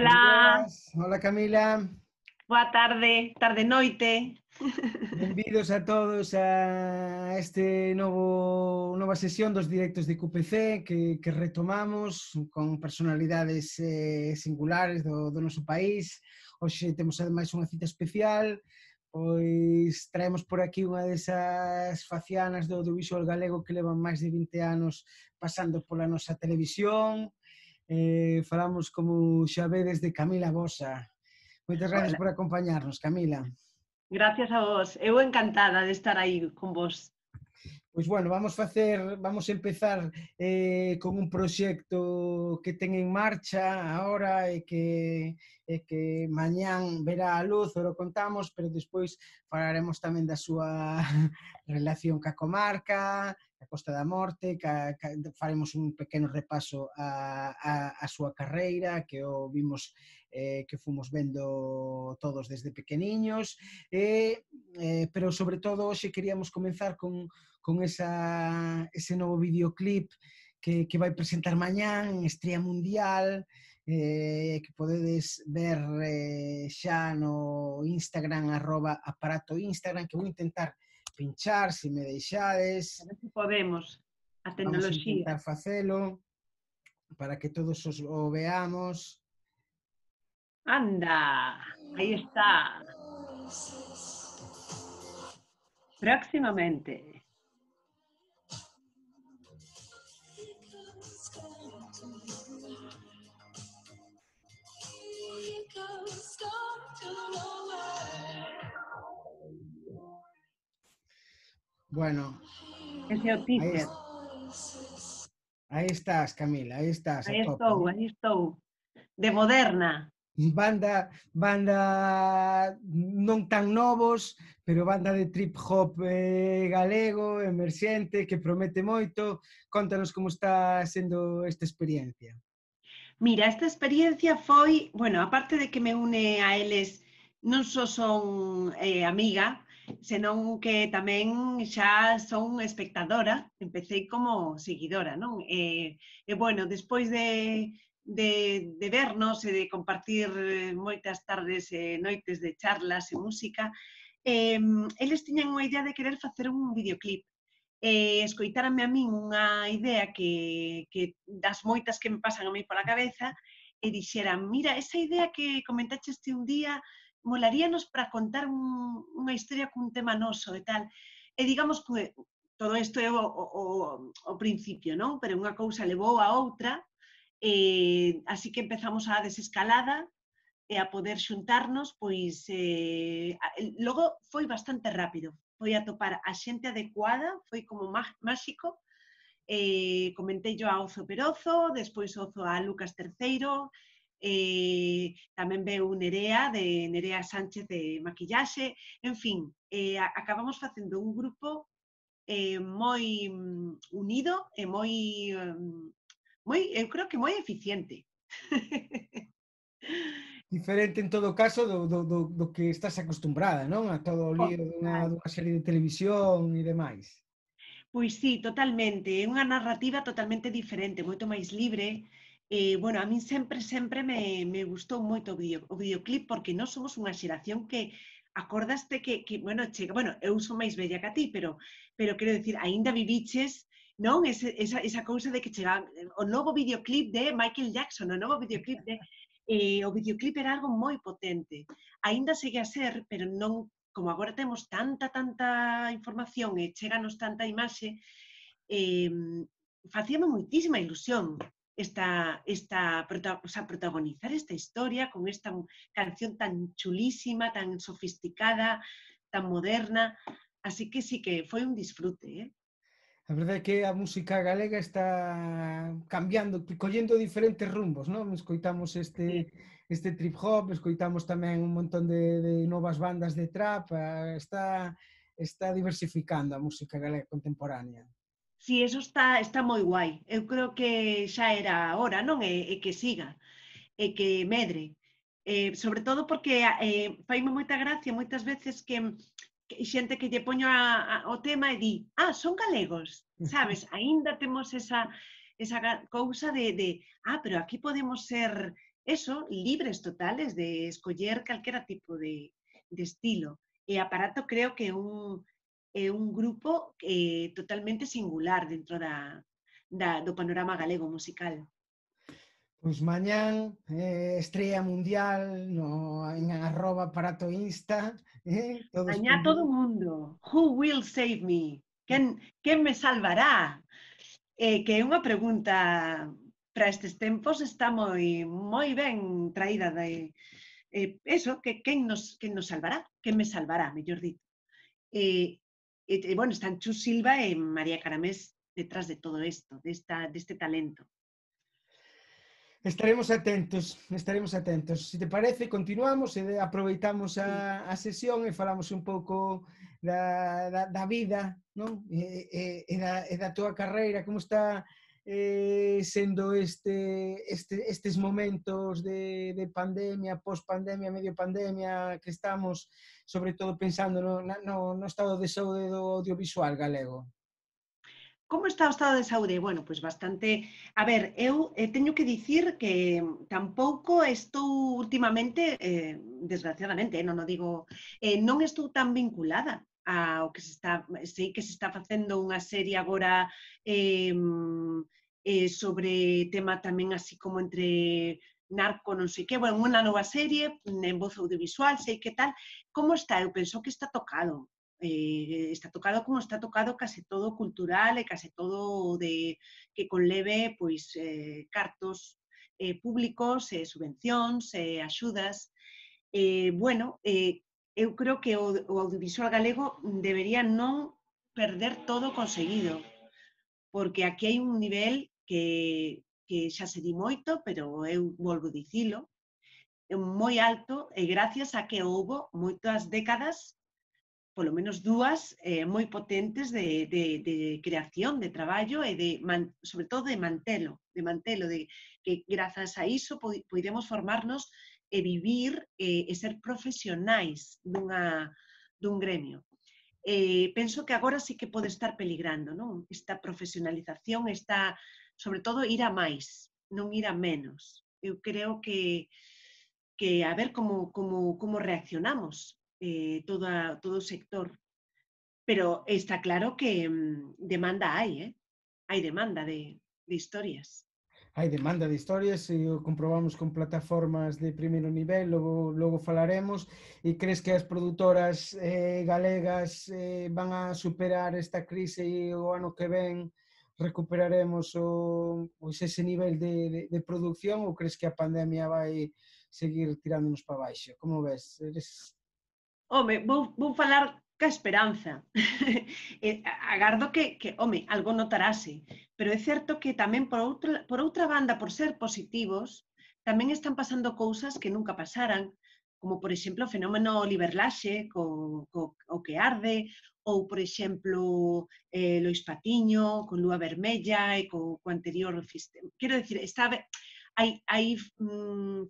Hola. Hola, Camila. Boa tarde, tarde-noite. Benvidos a todos a este nova sesión dos directos de QPC que retomamos con personalidades singulares do noso país. Hoxe temos ademais unha cita especial, pois traemos por aquí unha desas facianas do audiovisual galego que levan máis de 20 anos pasando pola nosa televisión. Falamos, como xa vedes, de Camila Bosa. Moitas gracias por acompañarnos, Camila. Gracias a vos. Eu encantada de estar aí con vos. Pois, bueno, vamos empezar con un proxecto que ten en marcha agora e que mañán verá a luz, o contamos, pero despois falaremos tamén da súa relación ca comarca, a Costa da Morte, faremos un pequeno repaso a súa carreira, que o vimos, que fomos vendo todos desde pequeniños, pero sobre todo hoxe queríamos comenzar con ese novo videoclip que vai presentar mañán, estrea mundial, que podedes ver xa no Instagram, @aparato Instagram, que vou intentar pinchar, se me deixades. A ver se podemos. A tecnoloxía. Vamos a intentar facelo para que todos o veamos. Anda, aí está. Próximamente. Bueno, aí estás, Camila, aí estás. Aí estou, de Moderna. Banda non tan novos, pero banda de trip hop galego, emerxente, que promete moito. Contanos como está sendo esta experiencia. Mira, esta experiencia foi, bueno, aparte de que me une a eles, non só son amiga, senón que tamén xa son espectadora, empecé como seguidora, non? E, bueno, despois de vernos e de compartir moitas tardes e noites de charlas e música, eles tiñan unha idea de querer facer un videoclip. Escoitárame a min unha idea que das moitas que me pasan a mí pola cabeza e dixeran, mira, esa idea que comentaste un día molaríanos para contar unha historia cun tema noso e tal. E digamos que todo isto é o principio, non? Pero unha cousa levou a outra, así que empezamos a desescalada e a poder xuntarnos, pois logo foi bastante rápido. Foi atopar a xente adecuada, foi como máxico. Comentei yo a Ozo Perozo, despois Ozo a Lucas Terceiro, tamén veu Nerea, de Nerea Sánchez de maquillaxe, en fin, acabamos facendo un grupo moi unido e moi, eu creo que moi eficiente. Diferente en todo caso do que estás acostumbrada, non? A todo o lío dunha serie de televisión e demais. Pois sí, totalmente, é unha narrativa totalmente diferente, moito máis libre. Bueno, a min sempre me gustou moito o videoclip porque non somos unha xeración que acordaste que bueno, chega, bueno, eu son máis bella que a ti, pero quero dicir, aínda viviches, non? Esa cousa de que chega o novo videoclip de Michael Jackson, o novo videoclip de... O videoclip era algo moi potente. Aínda segue a ser, pero non... Como agora temos tanta información e cheganos tanta imaxe, facíame moitísima ilusión protagonizar esta historia con esta canción tan chulísima, tan sofisticada, tan moderna, así que sí que foi un disfrute. A verdade é que a música galega está cambiando, collendo diferentes rumbos, non? Escoitamos este trip hop, escoitamos tamén un montón de novas bandas de trap, está diversificando a música galega contemporánea. Sí, eso está moi guai. Eu creo que xa era hora, non? E que siga, e que medre. Sobre todo porque faime moita gracia moitas veces que xente que lle poño o tema e di, son galegos, sabes? Aínda temos esa cousa de, pero aquí podemos ser eso, libres totales de escoller calquera tipo de estilo. E Aparato creo que é un grupo totalmente singular dentro do panorama galego musical. Pois mañán, estrella mundial en @aparato insta. Mañá todo o mundo. Who will save me? Quen me salvará? Que é unha pregunta para estes tempos está moi ben traída de eso, que quen nos salvará? Quen me salvará, mellor dito. Bueno, están Chus Silva e María Caramés detrás de todo isto, deste talento. Estaremos atentos. Se te parece, continuamos e aproveitamos a sesión e falamos un pouco da vida e da túa carreira, como está sendo estes momentos de pandemia, post-pandemia, medio-pandemia, que estamos, sobre todo, pensando no estado de saúde do audiovisual galego. Como está o estado de saúde? Bueno, pois bastante... A ver, eu teño que dicir que tampouco estou últimamente, desgraciadamente, non o digo, non estou tan vinculada ao que se está... Sei que se está facendo unha serie agora sobre tema tamén así como entre narco, non sei que, bueno, unha nova serie en voz audiovisual, sei que tal. Como está? Eu penso que está tocado. Está tocado como está tocado case todo cultural e case todo que conleve cartos públicos, subvencións, axudas. Bueno, eu creo que o audiovisual galego debería non perder todo o conseguido, porque aquí hai un nivel que xa se di moito, pero eu volvo dicilo, moi alto, e gracias a que houbo moitas décadas, polo menos dúas, moi potentes de creación, de traballo e, sobre todo, de mantelo, de que grazas a iso podemos formarnos e vivir e ser profesionais dun gremio. Penso que agora sí que pode estar peligrando esta profesionalización, sobre todo ir a máis, non ir a menos. Eu creo que a ver como reaccionamos todo o sector, pero está claro que demanda hai demanda de historias. Hai demanda de historias e o comprobamos con plataformas de primeiro nivel, logo falaremos. E crees que as produtoras galegas van a superar esta crise e o ano que ven recuperaremos ese nivel de producción, ou crees que a pandemia vai seguir tirándonos para baixo? Como ves? Home, vou falar ca esperanza. Agardo que, home, algo notarase. Pero é certo que tamén, por outra banda, por ser positivos, tamén están pasando cousas que nunca pasaran, como, por exemplo, o fenómeno Oliver Laxe, o que arde, ou, por exemplo, Lois Patiño, con Lúa Vermella, e co anterior... Quero dicir, hai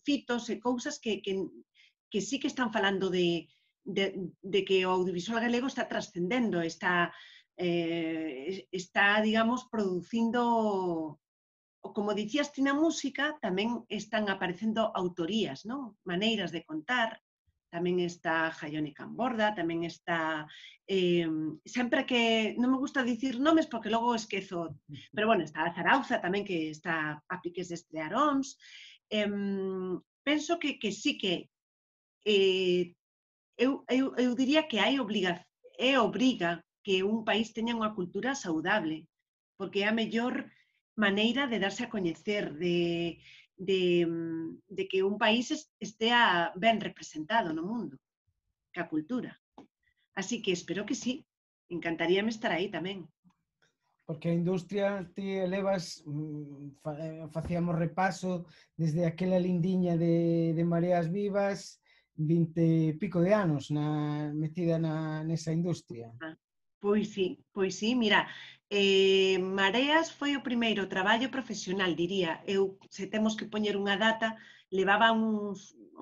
fitos e cousas que sí que están falando de que o audiovisual galego está trascendendo, está, digamos, producindo, como dicías ti na música, tamén están aparecendo autorías, maneiras de contar, tamén está Xaione Camborda, tamén está... Sempre que non me gusta dicir nomes porque logo esquezo, pero bueno, está Zarauza tamén, que está a piques de estrear ONS. Penso que sí que eu diría que obriga que un país teña unha cultura saudable, porque é a mellor maneira de darse a coñecer, de que un país estea ben representado no mundo, que a cultura. Así que espero que sí, encantaríame estar aí tamén. Porque a industria, ti elevas, facíamos repaso desde aquela lindiña de Mareas Vivas, 20 e pico de anos metida nesa industria. Pois sí, mira, Mareas foi o primeiro traballo profesional, diría. Eu, se temos que poñer unha data, levaba o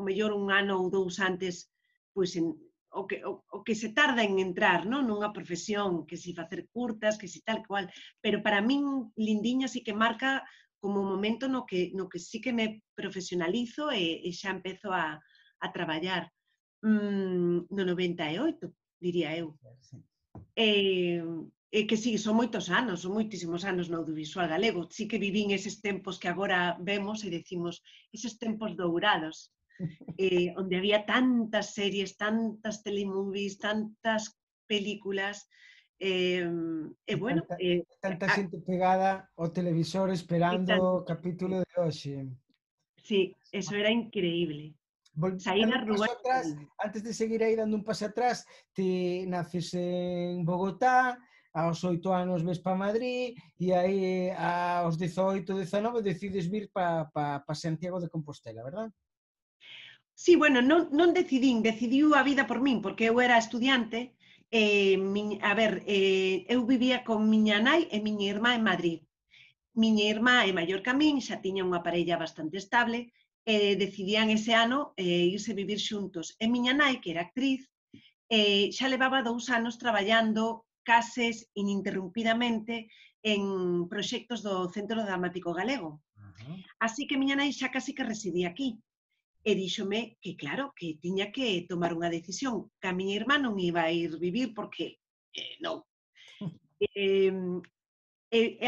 mellor un ano ou dous antes, pois o que se tarda en entrar nunha profesión, que si facer curtas, que si tal cual, pero para min lindiña sí que marca como un momento no que sí que me profesionalizo e xa empezo a traballar no 98, diría eu. E que sí, son moitísimos anos no audiovisual galego. Sí que vivín eses tempos que agora vemos e decimos, eses tempos dourados, onde había tantas series, tantas telemovies, tantas películas. E bueno... Tanta xente pegada ao televisor esperando o capítulo de hoxe. Sí, eso era increíble. Antes de seguir aí dando un paso atrás, ti naces en Bogotá, aos 8 anos ves para Madrid e aí aos 18, 19 decides vir para Santiago de Compostela, verdad? Sí, bueno, non decidín, decidiu a vida por min, porque eu era estudiante. A ver, eu vivía con miña nai e miña irmá en Madrid. Miña irmá é maior que a min, xa tiña unha parella bastante estable, decidían ese ano irse vivir xuntos. E miña nai, que era actriz, xa levaba 2 anos traballando cases ininterrumpidamente en proxectos do Centro Dramático Galego. Así que miña nai xa casi que residía aquí. E díxome que, claro, que tiña que tomar unha decisión, que a miña irmá non iba a ir vivir porque non. E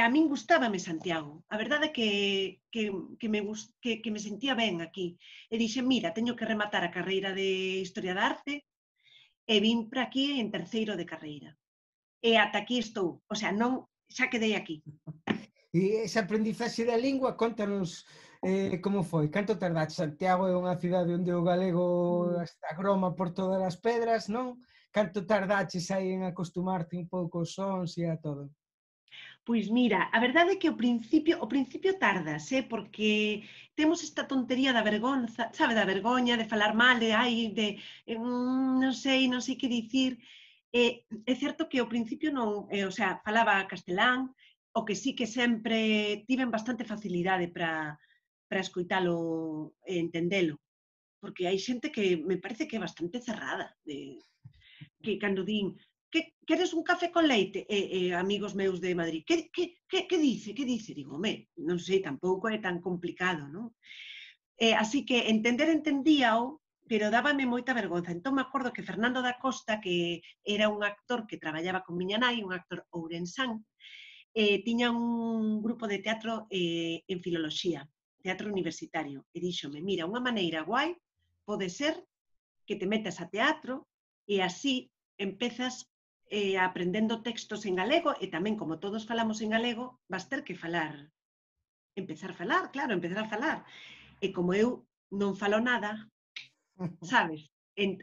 a min gustábame Santiago. A verdade é que me sentía ben aquí. E dixen, mira, teño que rematar a carreira de Historia da Arte e vim para aquí en terceiro de carreira. E ata aquí estou. O sea, xa quedei aquí. E esa aprendizaxe da lingua, contanos... Como foi? Canto tardaste? Santiago é unha cidade onde o galego está groma por todas as pedras, non? Canto tardaches aí en acostumarte un pouco aos sons e a todo? Pois mira, a verdade é que ao principio tardas, porque temos esta tontería da vergonza, sabe, da vergoña, de falar mal, de non sei que dicir. É certo que ao principio non, o sea, falaba castelán, o que sí que sempre tiven bastante facilidade para escoitalo e entendelo. Porque hai xente que me parece que é bastante cerrada. Que cando din, queres un café con leite? Amigos meus de Madrid, que dice? Digo, non sei, tampouco é tan complicado, non? Así que entendíao, pero dábame moita vergonza. Entón me acordo que Fernando da Costa, que era un actor que traballaba con miña nai, un actor ourensán, tiña un grupo de teatro en filoloxía, teatro universitario, e díxome, mira, unha maneira guai pode ser que te metas a teatro e así empezas aprendendo textos en galego e tamén, como todos falamos en galego, vas ter que falar. Empezar a falar. E como eu non falo nada, sabes,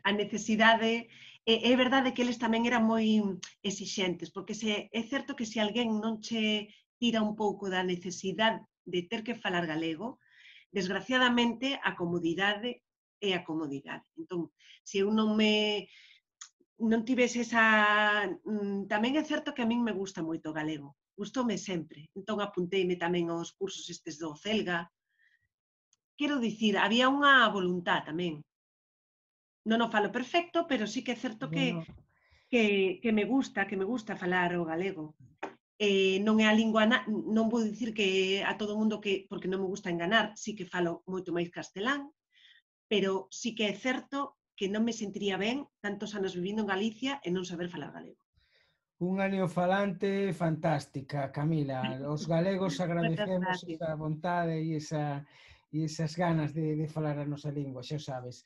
a necesidade... É verdade que eles tamén eran moi exixentes, porque é certo que se alguén non che tira un pouco da necesidade de ter que falar galego, desgraciadamente, a comodidade é a comodidade. Entón, se eu non tivese esa... Tamén é certo que a min me gusta moito o galego, gustoume sempre. Entón, apunteime tamén aos cursos estes do Celga. Quero dicir, había unha voluntad tamén. Non o falo perfecto, pero sí que é certo que me gusta falar o galego. Non é a lingua, non vou dicir que a todo mundo que, porque non me gusta enganar, sí que falo moito máis castelán, pero sí que é certo que non me sentiría ben tantos anos vivindo en Galicia e non saber falar galego. Unha neofalante fantástica, Camila. Os galegos agradecemos esa vontade e esas ganas de falar a nosa lingua, xa sabes.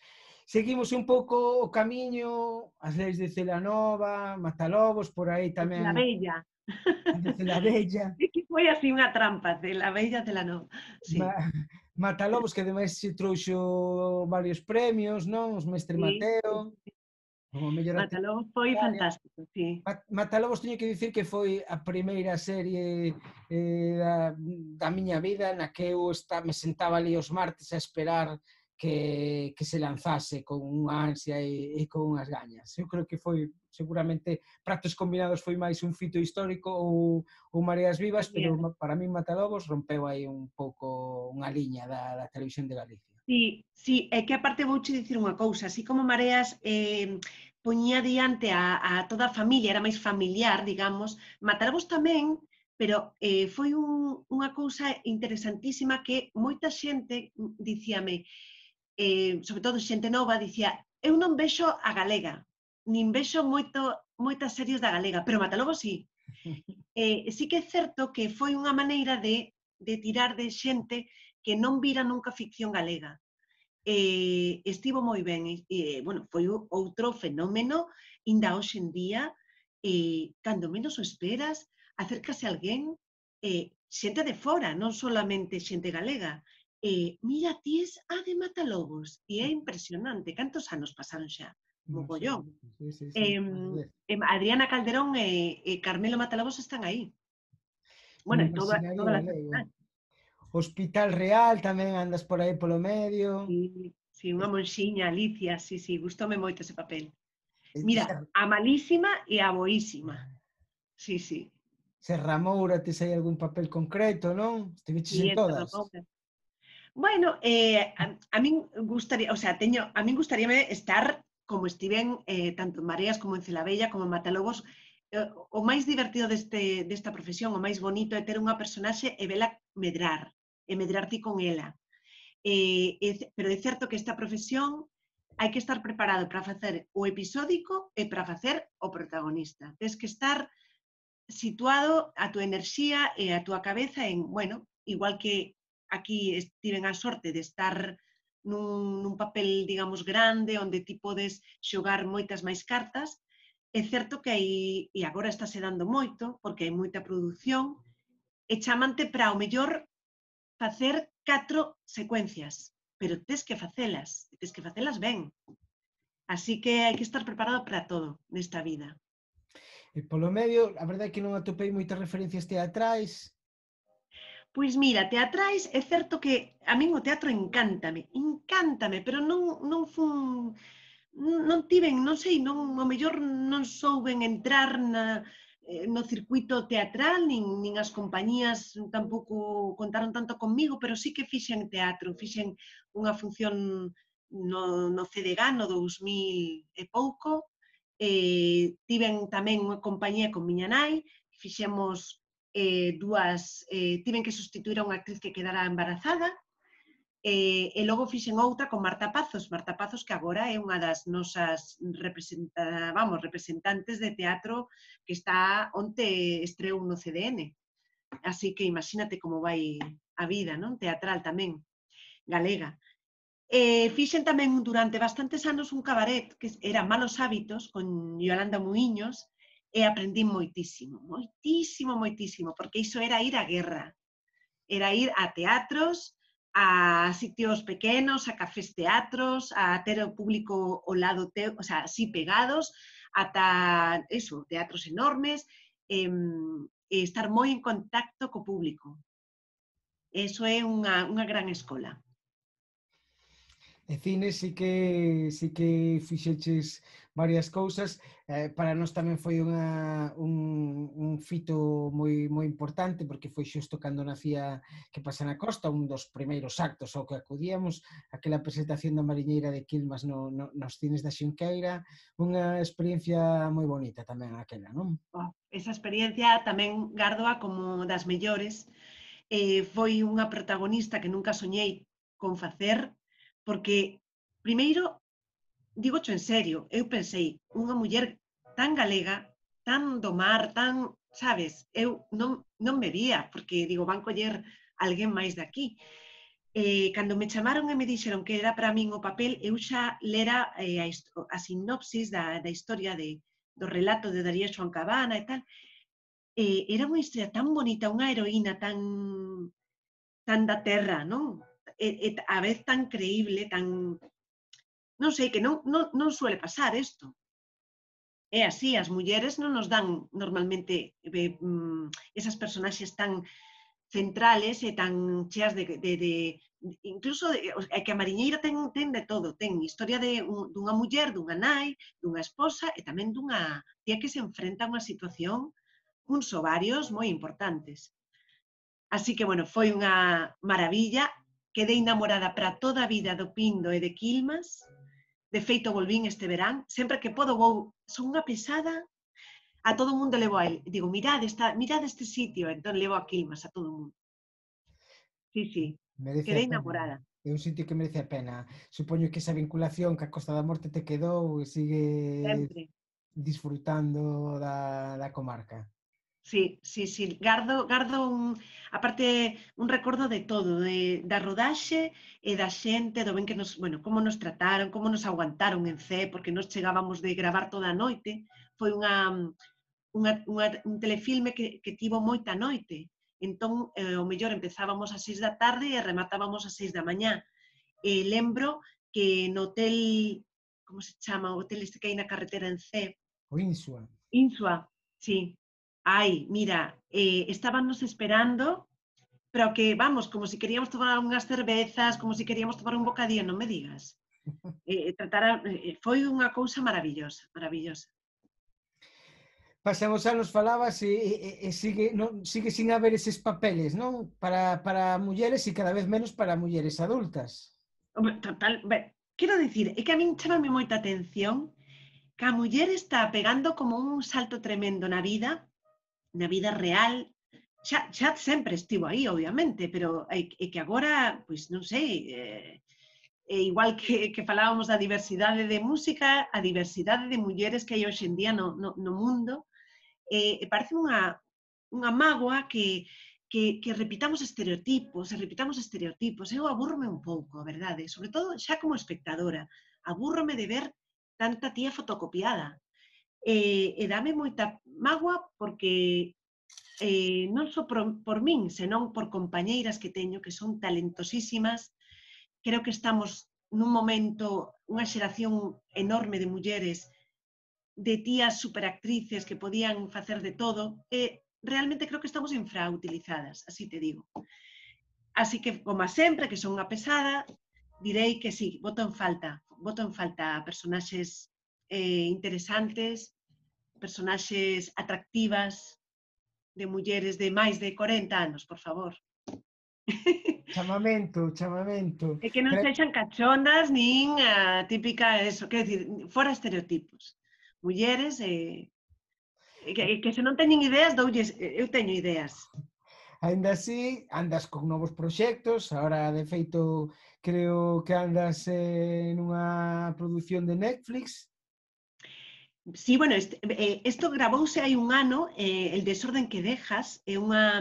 Seguimos un pouco o camiño, as leis de Celanova, Matalobos, por aí tamén. Celanova. É que foi así unha trampa, Celanova. Matalobos, que ademais se trouxo varios premios, non? Os Mestre Mateo. Matalobos foi fantástico, sí. Matalobos, teño que dicir que foi a primeira serie da miña vida na que eu me sentaba ali os martes a esperar que se lanzase con unha ansia e con unhas gañas. Eu creo que foi, seguramente, Pratos Combinados foi máis un fito histórico ou Mareas Vivas, pero para mí Matalobos rompeu aí un pouco unha liña da televisión de Galicia. Sí, é que aparte vouche dicir unha cousa, así como Mareas poñía diante a toda a familia, era máis familiar, digamos, Matalobos tamén, pero foi unha cousa interesantísima que moita xente dicíame, sobre todo xente nova, dicía, eu non vexo a galega, nin vexo moitas series da galega, pero Matalobos sí. Sí que é certo que foi unha maneira de tirar de xente que non vira nunca ficción galega. Estivo moi ben. Foi outro fenómeno, ainda hoxe en día, cando menos o esperas, acércase alguén, xente de fora, non solamente xente galega. Mira, ti es a de Matalobos, e é impresionante. Cantos anos pasaron xa? Mogollón. Adriana Calderón e Carmelo Matalobos están aí. Bueno, en toda a cidade. Hospital Real tamén andas por aí polo medio. Si, unha monxiña, Alicia, si, si, gustoume moito ese papel. Mira, a malísima e a boísima. Si, si. Serramoura, tes aí algún papel concreto, non? Estiveches en todas. Bueno, a min gustaría, o sea, teño, a min gustaríame estar como estiven tanto en Mareas como en Celanova como en Matalobos. O máis divertido desta profesión, o máis bonito, é ter unha personaxe e vela medrar, e medrar ti con ela. Pero é certo que esta profesión hai que estar preparado para facer o episódico e para facer o protagonista. Tens que estar situado a túa enerxía e a túa cabeza en, bueno, igual que aquí tiven a sorte de estar nun papel, digamos, grande, onde ti podes xogar moitas máis cartas. É certo que aí, e agora está se dando moito, porque hai moita produción, e chamante para o mellor facer 4 secuencias, pero tes que facelas ben. Así que hai que estar preparado para todo nesta vida. E polo medio, a verdade é que non atopei moitas referencias teatrais. Pois mira, teatrais, é certo que a min o teatro encántame, pero non fun... non tiven, non sei, ao mellor non souben entrar no circuito teatral, nin as compañías tampouco contaron tanto comigo, pero sí que fixen teatro, fixen unha función no CDGA no 2000 e pouco, tiven tamén unha compañía con miña nai, fixemos tiven que substituir a unha actriz que quedara embarazada, e logo fixen outra con Marta Pazos, que agora é unha das nosas representantes de teatro que está onte estreou no CDN. Así que imagínate como vai a vida, non? Teatral tamén, galega. Fixen tamén durante bastantes anos un cabaret que era Malos Hábitos con Yolanda Muiños e aprendín moitísimo, porque iso era ir á guerra. Era ir a teatros, a sitios pequenos, a cafés teatros, a ter o público ao lado teu, o sea, así pegados, ata, eso, teatros enormes, estar moi en contacto co público. Eso é unha gran escola. E cine sí que fixeches varias cousas. Para nós tamén foi un fito moi importante, porque foi xusto cando nacía Que pasa na Costa, un dos primeiros actos ao que acudíamos, aquela presentación da Mariñeira de Quilmas nos cines da Xinqueira. Unha experiencia moi bonita tamén aquela, non? Esa experiencia tamén gardoa como das mellores. Foi unha protagonista que nunca soñei con facer, porque, primeiro, digocho en serio, eu pensei, unha muller tan galega, tan do mar, tan, sabes, eu non me vía, porque, digo, van coller alguén máis daqui. Cando me chamaron e me dixeron que era para min o papel, eu xa lera a sinopsis da historia do relato de Daría Xoán Cabana e tal. Era unha historia tan bonita, unha heroína tan da terra, non? A vez tan creíble, tan... Non sei, que non suele pasar isto. É así, as mulleres non nos dan normalmente esas personaxes tan centrales e tan cheas de... Incluso que a Mariñeira ten de todo. Ten historia dunha muller, dunha nai, dunha esposa e tamén dunha tía que se enfrenta a unha situación cuns ovarios moi importantes. Así que, bueno, foi unha maravilla. Quedei enamorada para toda a vida do Pindo e de Quilmas. De feito, volvín este verán. Sempre que podo vou. Son unha pesada. a todo mundo levo a él. Digo, mirad este sitio, entón levo a Quilmas, a todo mundo. Sí, sí, quedei enamorada. É un sitio que merece a pena. Supoño que esa vinculación que a Costa da Morte te quedou e sigue disfrutando da comarca. Sí, sí, sí. Gardo un recordo de todo, da rodaxe e da xente, do ben que nos, bueno, como nos trataron, como nos aguantaron en Cee, porque nos chegábamos de gravar toda a noite. Foi un telefilme que tivo moita noite. Entón, o mellor empezábamos ás 6 da tarde e rematábamos ás 6 da mañá. E lembro que no hotel, como se chama, o hotel este que hai na carretera en Cee. O Insua. Insua, sí. Ai, mira, estábamos esperando, pero que, vamos, como se queríamos tomar unhas cervezas, como se queríamos tomar un bocadillo, non me digas. Foi unha cousa maravillosa, maravillosa. Pasamos anos, falabas, e sigue sin haber eses papeles, non? Para mulleres e cada vez menos para mulleres adultas. Total, quero dicir, é que a min chamame moita atención que a muller está pegando como un salto tremendo na vida real, xa sempre estivo aí, obviamente, pero é que agora, pois non sei, igual que falábamos da diversidade de música, a diversidade de mulleres que hai hoxendía no mundo, parece unha mágoa que repitamos estereotipos, eu abúrrome un pouco, a verdade, sobre todo xa como espectadora, abúrrome de ver tanta tía fotocopiada, e dame moita mágoa porque non só por min, senón por compañeiras que teño que son talentosísimas. Creo que estamos nun momento, unha xeración enorme de mulleres, de tías superactrices que podían facer de todo, e realmente creo que estamos infrautilizadas, así te digo. Así que, como sempre, que son unha pesada, direi que sí, voto en falta personaxes interesantes, personaxes atractivas, de mulleres de máis de 40 anos, por favor. Chamamento. É que non sexan cachonas, nin a típica, eso, quero dicir, fora estereotipos. Mulleres, que se non teñen ideas, eu teño ideas. Ainda así, andas con novos proxectos, agora, de feito, creo que andas nunha produción de Netflix. Sí, bueno, isto gravouse hai un ano, El desorden que dejas, é unha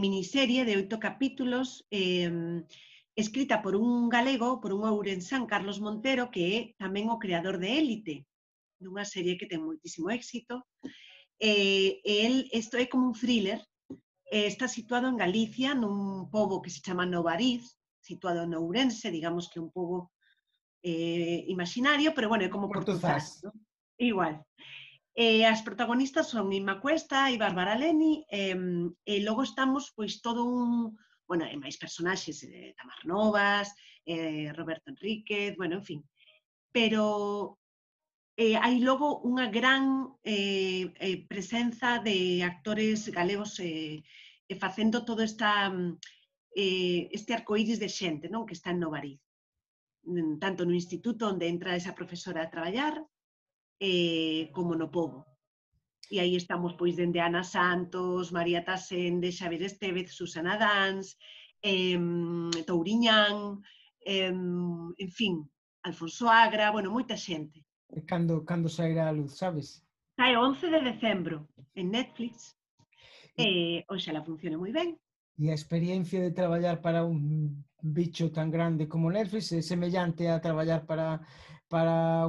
miniserie de 8 capítulos escrita por un galego, por un ourensán, Carlos Montero, que é tamén o creador de Élite, dunha serie que ten moitísimo éxito. Isto é como un thriller. Está situado en Galicia, nun pobo que se chama Novariz, situado en Ourense, digamos que un pobo imaginario, pero bueno, é como Portuzás, ¿no? Igual. As protagonistas son Inma Cuesta e Bárbara Leni, e logo estamos, pois, todo un... Bueno, hai máis personaxes, Tamar Novas, Roberto Enríquez, bueno, en fin. Pero hai logo unha gran presenza de actores galegos facendo todo este arcoíris de xente, non? Que está en Novariz. Tanto no instituto onde entra esa profesora a traballar como no pobo. E aí estamos, pois, dende Ana Santos, María Tasende, Xavier Estevez, Susana Dans, Touriñán, en fin, Alfonso Agra, bueno, moita xente. Cando sairá a luz, sabes? Sae 11 de decembro en Netflix. Oxalá funciona moi ben. E a experiencia de traballar para un bicho tan grande como Netflix é semellante a traballar para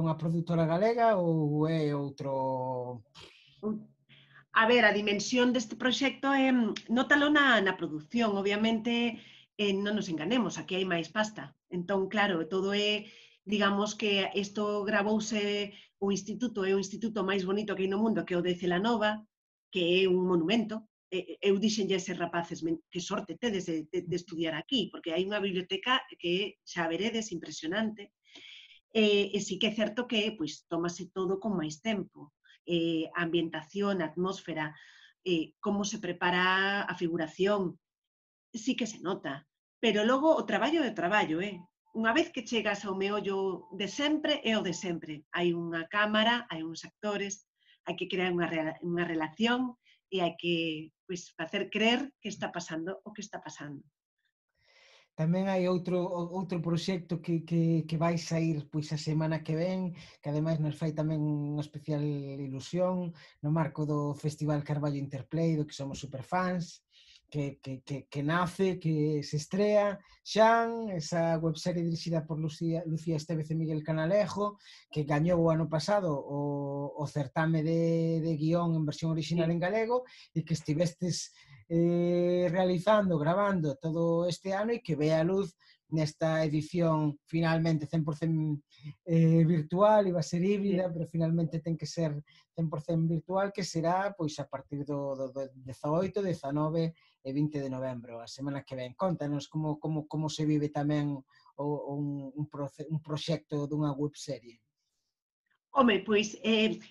unha produtora galega ou é outro...? A ver, a dimensión deste proxecto é... Nótalo na produción, obviamente, non nos enganemos, aquí hai máis pasta. Entón, claro, todo é... Digamos que isto gravouse o instituto, é o instituto máis bonito que hai no mundo, que é o de Celanova, que é un monumento. Eu dixenlle a eses rapaces que sorte tedes de estudiar aquí, porque hai unha biblioteca que xa veredes impresionante. E sí que é certo que tómase todo con máis tempo. A ambientación, a atmósfera, como se prepara a figuración, sí que se nota. Pero logo o traballo é o traballo, Unha vez que chegas ao meollo de sempre, é o de sempre. Hai unha cámara, hai uns actores, hay que crear una relación y hay que hacer creer que está pasando o que está pasando. Tamén hai outro proxecto que vai sair a semana que ven, que ademais nos fai tamén unha especial ilusión no marco do Festival Carvalho Interplay, do que somos superfans, que nace, que se estrea Xan, esa webserie dirixida por Lucía Estevez e Miguel Canalejo, que gañou o ano pasado o certame de guión en versión original en galego e que estivestes gravando todo este ano e que vea a luz nesta edición finalmente 100% virtual, iba a ser híbrida, pero finalmente ten que ser 100% virtual, que será a partir do 18, 19 e 20 de novembro, a semana que ven. Contanos como se vive tamén un proxecto dunha webserie. Home,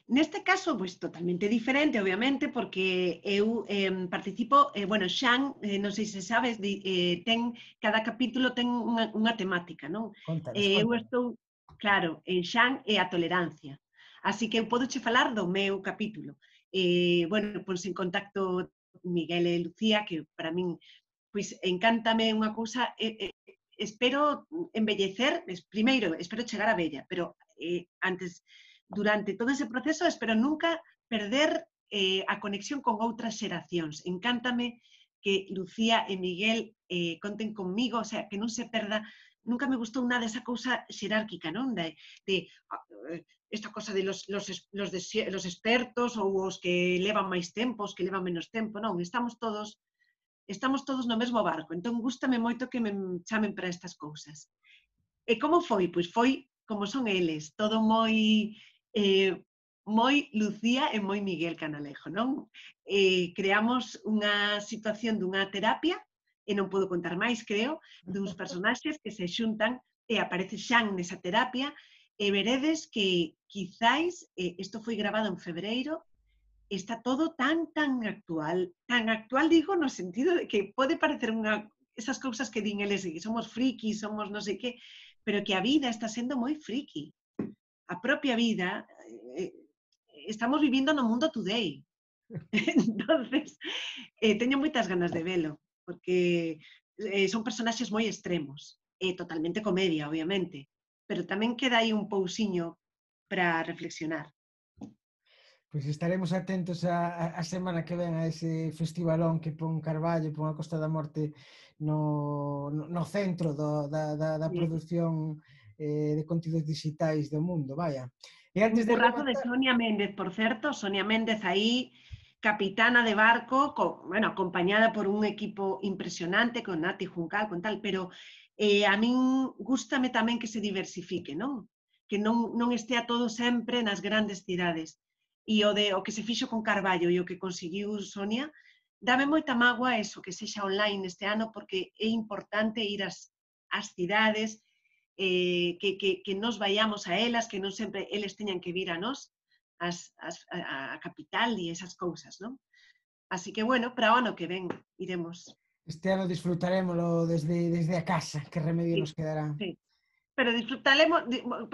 neste caso, totalmente diferente, obviamente, porque eu participo, Xan, non sei se sabes, cada capítulo ten unha temática, non? Eu estou, claro, en Xan é a tolerancia, así que eu podo che falar do meu capítulo. Ponse en contacto Miguel e Lucía, que para min, encántame unha cousa, espero envellecer, primeiro, espero chegar a vella, pero antes... Durante todo ese proceso espero nunca perder a conexión con outras xeracións. Encántame que Lucía e Miguel conten conmigo, que non se perda. Nunca me gustou nada esa cousa xerárquica, non? Esta cosa de los expertos ou os que levan máis tempo, os que levan menos tempo, non? Estamos todos no mesmo barco, entón gústame moito que me chamen para estas cousas. E como foi? Pois foi como son eles, todo moi Lucía e moi Miguel Canalejo, non? Creamos unha situación dunha terapia, e non podo contar máis, creo, duns personaxes que se xuntan e aparece Xan nesa terapia, e veredes que, quizáis, isto foi gravado en febreiro, está todo tan actual, digo, no sentido de que pode parecer esas cousas que din eles, que somos frikis, somos non sei que, pero que a vida está sendo moi friki. A propia vida, estamos vivindo no mundo today. Entonces, teño moitas ganas de velo, porque son personaxes moi extremos, totalmente comedia, obviamente, pero tamén queda aí un pousiño para reflexionar. Pois estaremos atentos a semana que ven a ese festivalón que pon Carballo, pon a Costa da Morte no centro da produción de contidos digitais do mundo, vaya. Un currazo de Sonia Méndez, por certo, Sonia Méndez aí, capitana de barco, acompañada por un equipo impresionante, con Nati Juncal, con tal, pero a min gústame tamén que se diversifique, non? Que non estea todo sempre nas grandes cidades. E o que se fixo con Carballo e o que conseguiu Sonia, dame moita mágoa eso, que sexa online este ano, porque é importante ir ás cidades, que nos vayamos a elas, que non sempre eles teñan que vir a nos, a capital e esas cousas, non? Así que, para o ano que ven, iremos. Este ano disfrutaremoslo desde a casa, que remedio nos quedará. Sí, pero disfrutaremos,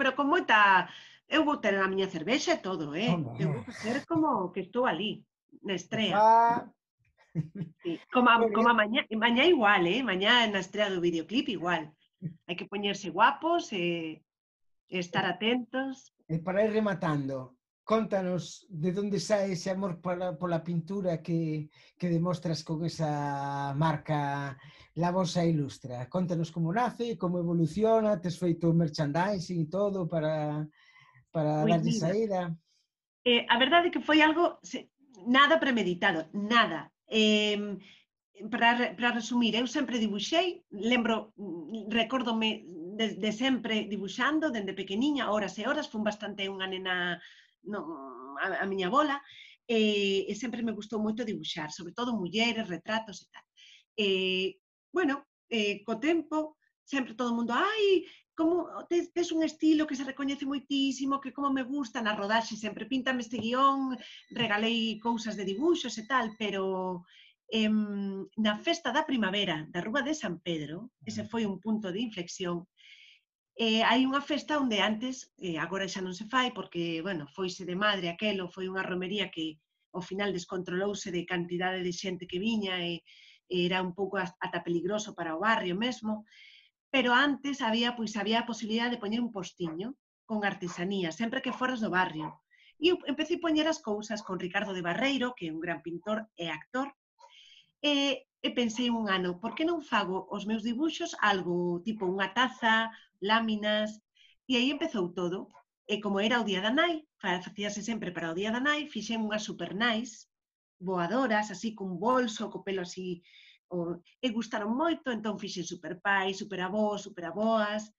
pero con moita... Eu vou ter a miña cervexa e todo, eu vou facer como que estou ali, na estrea. Como mañá igual, mañá na estrea do videoclip igual. Hai que poñerse guapos e estar atentos. E para ir rematando, contanos de onde sai ese amor pola pintura que demostras con esa marca La Bosa Ilustra. Contanos como nace, como evoluciona, tes feito merchandising e todo para darlle saída. A verdade é que foi algo nada premeditado, nada. Para resumir, eu sempre dibuixei, recórdome de sempre dibuixando, dende pequeniña, horas e horas, fun bastante unha nena a miña bola, e sempre me gustou moito dibuixar, sobre todo mulleres, retratos e tal. Co tempo, sempre todo mundo, como tes un estilo que se recoñece moitísimo, que como me gusta, na rodaxe sempre píntame este guión, regalei cousas de dibuxos e tal, pero na festa da primavera da Rúa de San Pedro, ese foi un punto de inflexión, Hai unha festa onde antes, agora xa non se fai, porque, bueno, foise de madre aquelo, foi unha romería que ao final descontrolouse de cantidade de xente que viña e era un pouco ata peligroso para o barrio mesmo, pero antes había a posibilidade de poñer un postiño con artesanía, sempre que foras do barrio. E eu empecé a poñer as cousas con Ricardo de Barreiro, que é un gran pintor e actor, e pensei un ano, por que non fago os meus dibuxos algo tipo unha taza, láminas, e aí empezou todo. E como era o Día da Nai, facíase sempre para o Día da Nai, fixen unhas supernais, voadoras, así cun bolso, co pelo así, e gustaron moito, entón fixen superpai, superavós, superaboas,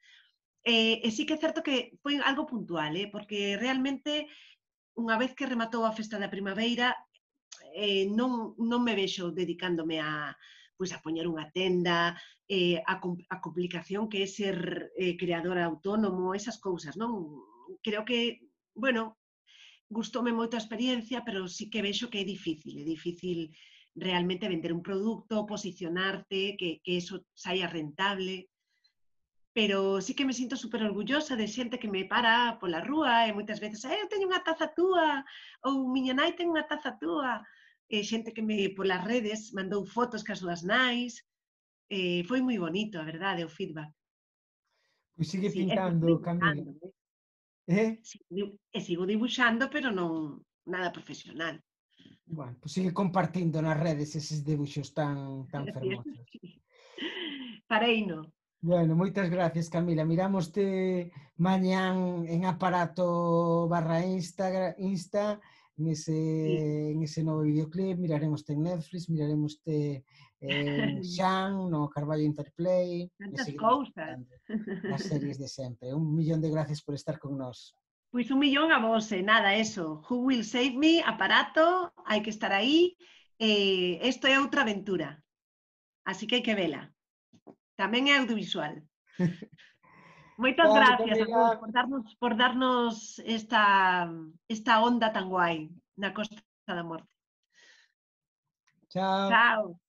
e sí que é certo que foi algo puntual, porque realmente, unha vez que rematou a festa da primavera, non me vexo dedicándome a poñer unha tenda, a complicación que é ser creadora autónomo, esas cousas, non? Creo que, bueno, gustoume moito a experiencia, pero sí que vexo que é difícil realmente vender un produto, posicionarte, que eso saia rentable, pero sí que me sinto super orgullosa de xente que me para pola rúa e moitas veces, eu teño unha taza túa, ou miña nai ten unha taza túa, e xente que me polas redes mandou fotos cas súas nais, foi moi bonito, a verdade, o feedback. Pois sigue pintando, Camila. E sigo dibuixando, pero non nada profesional. Bueno, pois sigue compartindo nas redes eses dibuixos tan fermosos. Pareino. Bueno, moitas gracias, Camila. Miramoste mañán en aparato /Insta, en ese novo videoclip, miraremoste en Netflix, miraremoste en Xan, no Carvalho Interplay. Tantas cousas. As series de sempre. 1 millón de gracias por estar con nós. Pois 1 millón a vos, nada, eso. Who Will Save Me, aparato, hai que estar aí. Isto é outra aventura. Así que hai que vela. Tamén é audiovisual. Moitas gracias a todos por darnos esta onda tan guai na Costa da Morte. Chao.